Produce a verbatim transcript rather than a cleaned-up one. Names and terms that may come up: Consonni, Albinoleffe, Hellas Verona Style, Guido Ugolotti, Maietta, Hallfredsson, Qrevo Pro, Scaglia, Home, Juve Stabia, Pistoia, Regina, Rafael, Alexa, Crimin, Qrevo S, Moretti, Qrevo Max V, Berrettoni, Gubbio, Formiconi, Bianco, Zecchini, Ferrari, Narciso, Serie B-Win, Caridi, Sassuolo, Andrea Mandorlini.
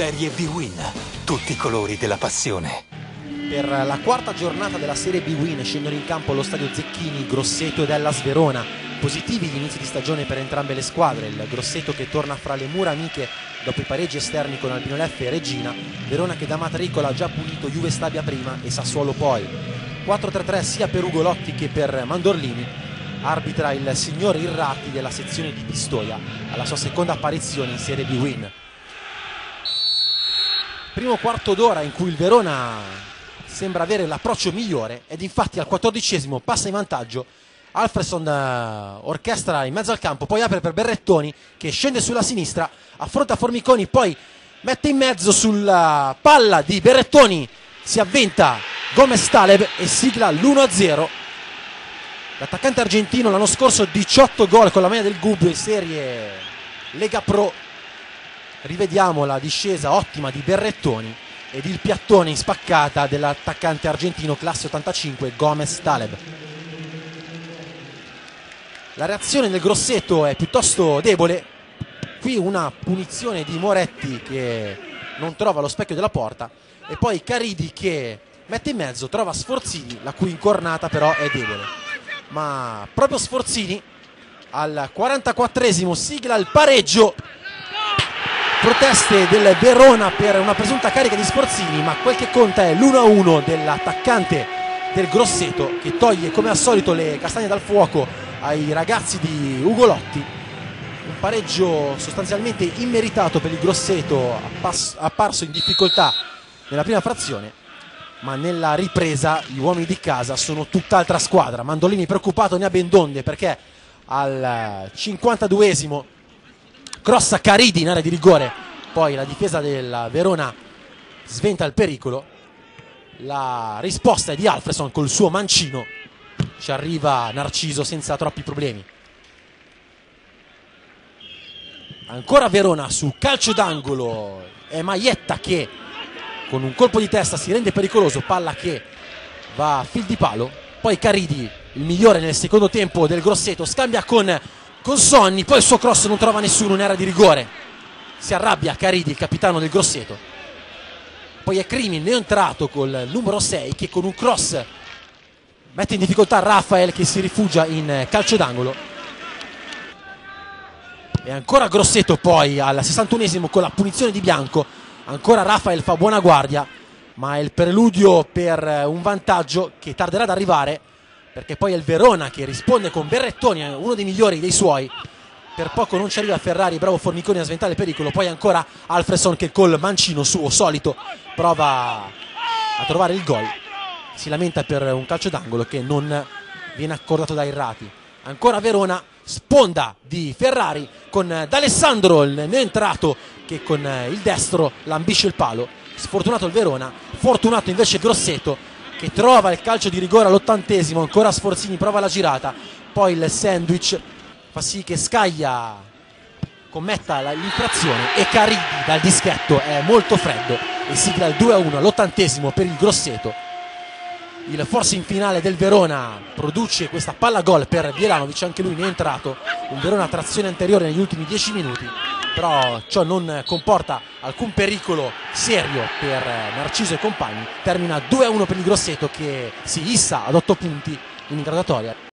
Serie B-Win, tutti i colori della passione. Per la quarta giornata della Serie B-Win scendono in campo allo stadio Zecchini, Grosseto ed Hellas Verona. Positivi gli inizi di stagione per entrambe le squadre, il Grosseto che torna fra le mura amiche dopo i pareggi esterni con Albinoleffe e Regina, Verona che da matricola ha già punito Juve Stabia prima e Sassuolo poi. quattro tre tre sia per Ugolotti che per Mandorlini, arbitra il signor Irrati della sezione di Pistoia alla sua seconda apparizione in Serie B-Win. Primo quarto d'ora in cui il Verona sembra avere l'approccio migliore ed infatti al quattordicesimo passa in vantaggio. Hallfredsson orchestra in mezzo al campo, poi apre per Berrettoni che scende sulla sinistra, affronta Formiconi, poi mette in mezzo sulla palla di Berrettoni, si avventa Gomez Taleb e sigla l'uno a zero. L'attaccante argentino l'anno scorso diciotto gol con la maglia del Gubbio in Serie Lega Pro. Rivediamo la discesa ottima di Berrettoni ed il piattone in spaccata dell'attaccante argentino classe ottantacinque Gomez Taleb. La reazione del Grosseto è piuttosto debole, qui una punizione di Moretti che non trova lo specchio della porta e poi Caridi che mette in mezzo, trova Sforzini, la cui incornata però è debole, ma proprio Sforzini al quarantaquattresimo sigla il pareggio. Proteste del Verona per una presunta carica di Sforzini, ma quel che conta è l'uno a uno dell'attaccante del Grosseto che toglie come al solito le castagne dal fuoco ai ragazzi di Ugolotti. Un pareggio sostanzialmente immeritato per il Grosseto, apparso in difficoltà nella prima frazione, ma nella ripresa gli uomini di casa sono tutt'altra squadra. Mandorlini preoccupato ne ha ben donde, perché al cinquantaduesimo crossa Caridi in area di rigore, poi la difesa del Verona sventa il pericolo, la risposta è di Hallfredsson col suo mancino, ci arriva Narciso senza troppi problemi. Ancora Verona su calcio d'angolo, è Maietta che con un colpo di testa si rende pericoloso, palla che va a fil di palo, poi Caridi, il migliore nel secondo tempo del Grosseto, scambia con Consonni, poi il suo cross non trova nessuno in area di rigore, si arrabbia Caridi, il capitano del Grosseto. Poi è Crimin, entrato col numero sei, che con un cross mette in difficoltà Rafael che si rifugia in calcio d'angolo. E ancora Grosseto poi al sessantunesimo con la punizione di Bianco, ancora Rafael fa buona guardia, ma è il preludio per un vantaggio che tarderà ad arrivare, perché poi è il Verona che risponde con Berrettoni, uno dei migliori dei suoi, per poco non ci arriva Ferrari, bravo Formiconi a sventare il pericolo, poi ancora Hallfredsson che col mancino suo solito prova a trovare il gol, si lamenta per un calcio d'angolo che non viene accordato dai Irrati. Ancora Verona, sponda di Ferrari con D'Alessandro, il neoentrato che con il destro lambisce il palo, sfortunato il Verona, fortunato invece Grosseto che trova il calcio di rigore all'ottantesimo, ancora Sforzini prova la girata, poi il sandwich fa sì che Scaglia commetta l'infrazione e Caridi dal dischetto è molto freddo e sigla il due a uno all'ottantesimo per il Grosseto. Il forcing finale del Verona produce questa palla gol per Bielanovic, anche lui ne è entrato, un Verona a trazione anteriore negli ultimi dieci minuti, però ciò non comporta alcun pericolo serio per Narciso e compagni. Termina due a uno per il Grosseto che si issa ad otto punti in graduatoria.